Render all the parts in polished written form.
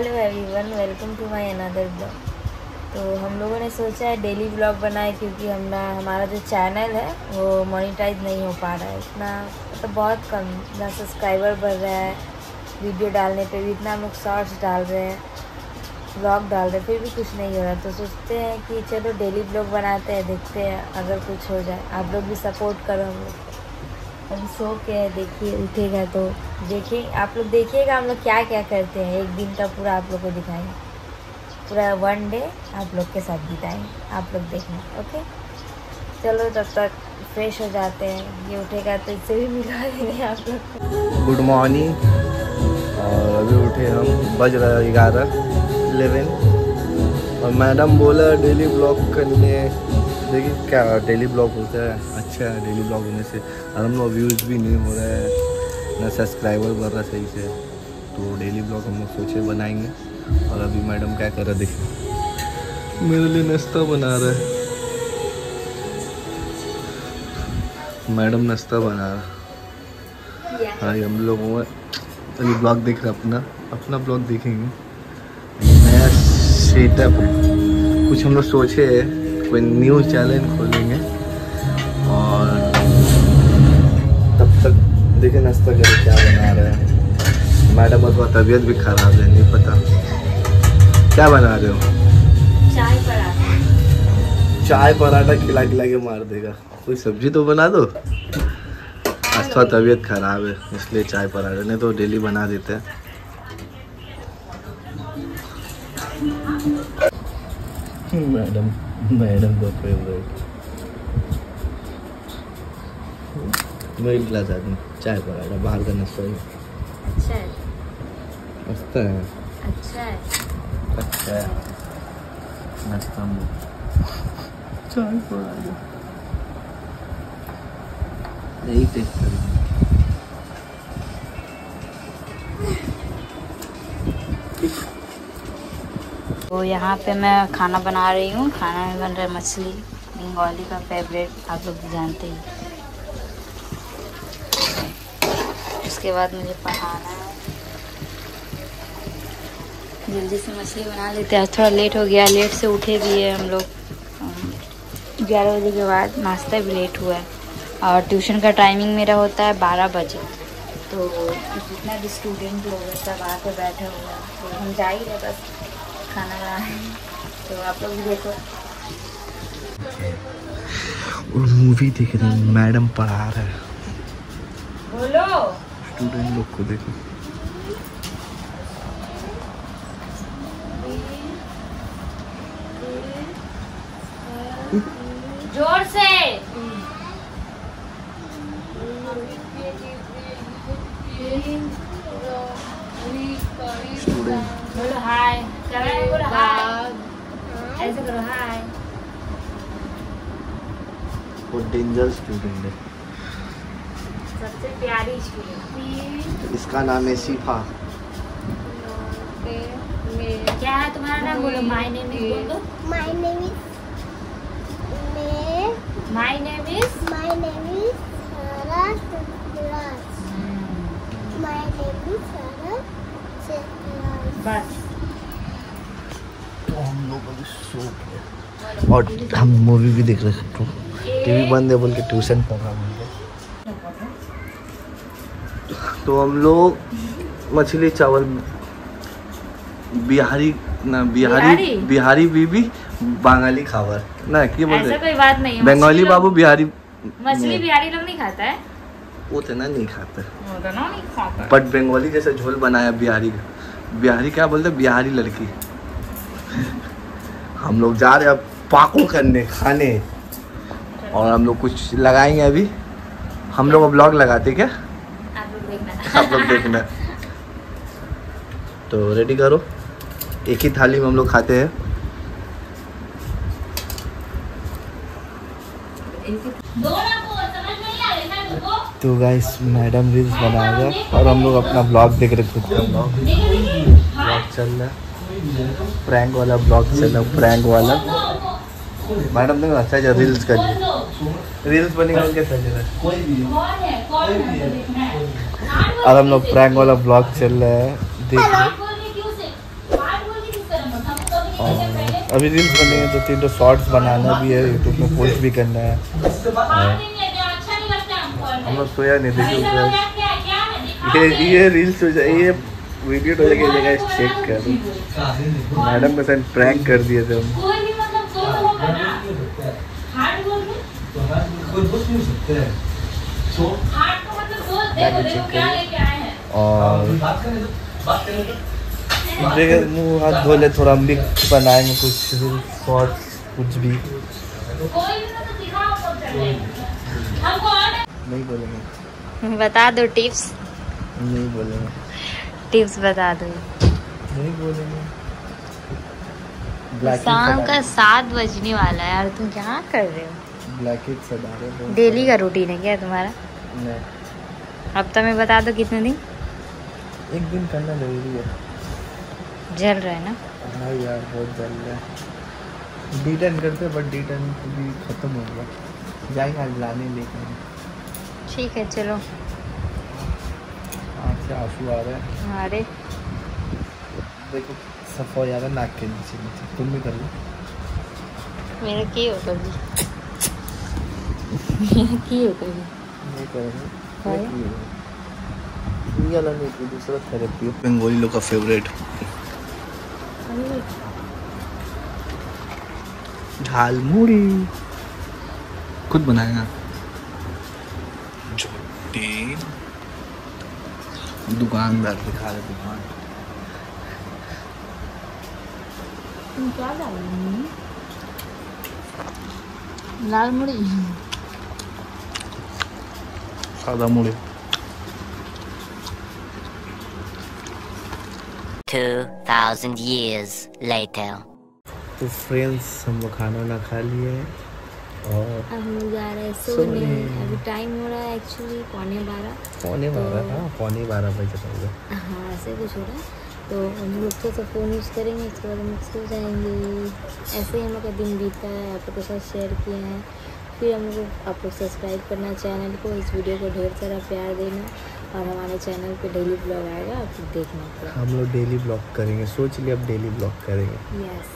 Hello everyone, welcome to my another blog. तो हम लोगों ने सोचा है डेली ब्लॉग बनाए क्योंकि हमारा जो चैनल है वो मोनिटाइज नहीं हो पा रहा है इतना, मतलब तो बहुत कम, इतना सब्सक्राइबर बढ़ रहा है वीडियो डालने पे भी, इतना हम लोग शॉर्ट्स डाल रहे हैं, ब्लॉग डाल रहे हैं, फिर भी कुछ नहीं हो रहा। तो सोचते हैं कि चलो डेली ब्लॉग बनाते हैं, देखते हैं अगर कुछ हो जाए। आप लोग भी सपोर्ट करो हम लोग को। हम सो के देखिए, उठेगा तो देखिए, आप लोग देखिएगा हम लोग क्या क्या करते हैं। एक दिन का पूरा आप लोग को दिखाएंगे, पूरा वन डे आप लोग के साथ बिताएंगे, आप लोग देखना। ओके, चलो तब तक फ्रेश हो जाते हैं। ये उठेगा तो इससे भी मिला देंगे आप लोग। Good morning. और अभी उठे हम, बज रहा है 11 और मैडम बोला डेली ब्लॉग करने। देखिए क्या डेली ब्लॉग होता है, अच्छा है डेली ब्लॉग होने से। और हम लोग व्यूज़ भी नहीं हो रहा है, ना सब्सक्राइबर बढ़ रहा सही से। तो डेली ब्लॉग हम लोग सोचे बनाएंगे। और अभी मैडम क्या कर रहा है देखिए, मेरे लिए नाश्ता बना रहा है। मैडम नाश्ता बना रहा है। हाँ, हम लोग अभी ब्लॉग देख रहे, अपना ब्लॉग देखेंगे। नया सेटअप है, कुछ हम लोग सोचे है कोई न्यू चैनल खोलेंगे। और तब तक देखिए नाश्ता करके क्या बना रहे हैं। मैडम को तबीयत भी खराब है, नहीं पता क्या बना रहे हो। चाय पराठा खिला के मार देगा। कोई सब्जी तो बना दो। आज तो तबीयत खराब है इसलिए चाय पराठा, नहीं तो डेली बना देते हैं। मैडम का फेवरेट मिडिल क्लास आदमी, चाय पराठा, बाहर का नाश्ता ही अच्छा है। अच्छा है नाश्ता में चाय पराठा, यही टेस्ट करेंगे। तो यहाँ पे मैं खाना बना रही हूँ। खाना में बन रहा है मछली, बंगाली का फेवरेट, आप लोग जानते ही। उसके बाद मुझे पकाना है, जल्दी से मछली बना लेते हैं। थोड़ा लेट हो गया, लेट से उठे भी है हम लोग। 11 बजे के बाद नाश्ता भी लेट हुआ है। और ट्यूशन का टाइमिंग मेरा होता है 12 बजे। तो जितना भी स्टूडेंट लोग हैं सब आके बैठे हुए हैं। तो हम जा ही रहे बस खाना बनाए, तो आप लोग भी देखो। और मूवी देख रहे हैं, मैडम पढ़ा रहे हैं, बोलो स्टूडेंट लोग को देखो। जोर से स्टूडेंट बोलो हाय, बोलो हाय, ऐसे करो हाय। वो डेंजर स्टूडेंट है, सबसे प्यारी स्टूडेंट। इसका नाम है शिफा। क्या है तुम्हारा नाम? बोलो माय नेम इज, बोलो माय नेम इज बस। तो हम लोग अभी सो गए और हम मूवी भी देख रहे थे। टीवी बंद है बोल के ट्यूशन पढ़ा मुझे। तो हम लोग मछली चावल, बिहारी बीबी बंगाली खावर ना, क्या बोलते हैं? कोई बात नहीं, बंगाली बाबू बिहारी। मछली बिहारी लोग नहीं खाता है, वो तो ना नहीं खाता, बट बंगाली जैसा झोल बनाया बिहारी का। बिहारी क्या बोलते हैं? बिहारी लड़की। हम लोग जा रहे हैं पाको करने, खाने। और हम लोग कुछ लगाएंगे अभी, हम लोग ब्लॉग लगाते क्या, आप लोग देखना। तो रेडी करो, एक ही थाली में हम लोग खाते हैं। तो गाइस मैडम रील्स बना रहे हैं और हम लोग अपना ब्लॉग देख रहे थे। ब्लॉग चल रहा है, प्रैंक वाला ब्लॉग चल रहा है, प्रैंक वाला। मैडम ने अच्छा जा रील्स कर दी, रील्स बनी उनके साथ। और हम लोग प्रैंक वाला ब्लॉग चल रहा है, देख रहे। और अभी रील्स बनेंगे तो 3-2 शॉर्ट्स बनाना भी है, यूट्यूब में पोस्ट भी करना है। हम लोग सोया नहीं देखिए ये रील्स हो जाए, ये वीडियो हो जाएगा, चेक कर मैडम के साथ प्रैंक कर दिए थे हम। और मुँह हाथ धो ले थोड़ा, हम भी बनाए में कुछ शॉर्ट्स कुछ भी नहीं बोलेंगे। बता दो टिप्स। नहीं बोलेंगे टिप्स, बता दो। नहीं बोलेंगे। शाम का 7 बजने वाला है यार, तुम क्या कर रहे हो? ब्लैकआउट सदा रहे हो, डेली का रूटीन है क्या तुम्हारा? नहीं। हफ्ता में बता दो कितने दिन? एक दिन करना जरूरी है। जल रहा है ना? हाँ यार बहुत जल रहा है। डी10 करते बट डी10 भी खत्म हो गया, जाएंगे आज लाने लेके। ठीक है चलो। आँख से आंसू आ रहा है। अरे देखो सफा यार नाक के नीचे नीचे। तुम भी कर लो। मेरा की हो कभी मेरा की हो कभी नहीं करेंगे। ये अलग एक दूसरा थेरेपी बंगाली लोग का फेवरेट झाल मुड़ी खुद बनाया। दुकानदार दिखा रहे दुकान। तुम क्या डाल रहे हो? लाल मुड़ी, सादा मुड़ी। 2000 years later। तो फ्रेंड्स हम लोग खाना ना खा लिए और अब हम जा रहे हैं सोने। अभी टाइम हो रहा है एक्चुअली 12:45 बजे तक होगा। हाँ ऐसे कुछ हो रहा है, तो हम लोग तो फ़ोन यूज़ करेंगे, इसके बाद हम सो जाएंगे। ऐसे ही हम लोग का दिन बीता है, आप लोग के साथ शेयर किए हैं। फिर हम लोग आप लोग सब्सक्राइब करना चैनल को, इस वीडियो को ढेर सारा प्यार देना, और हमारे चैनल पे डेली ब्लॉग आएगा, आप देखना। हम लोग डेली ब्लॉग करेंगे, सोच लिए अब डेली ब्लॉग करेंगे। यस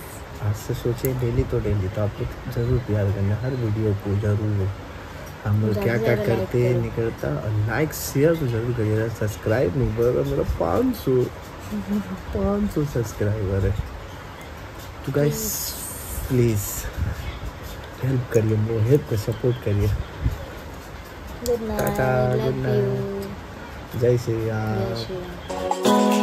आज से सोचे डेली तो डेली। तो आप लोग जरूर प्यार करना हर वीडियो को, जरूर। हम लोग क्या क्या करते हैं नहीं करता, और लाइक शेयर तो जरूर करिएगा। सब्सक्राइब नहीं कर रहा, मेरा 500 सब्सक्राइबर है, तो गाइस प्लीज़ हेल्प करिए, मेरे हेल्प को सपोर्ट करिए। गुड नाइट, जय श्री राम।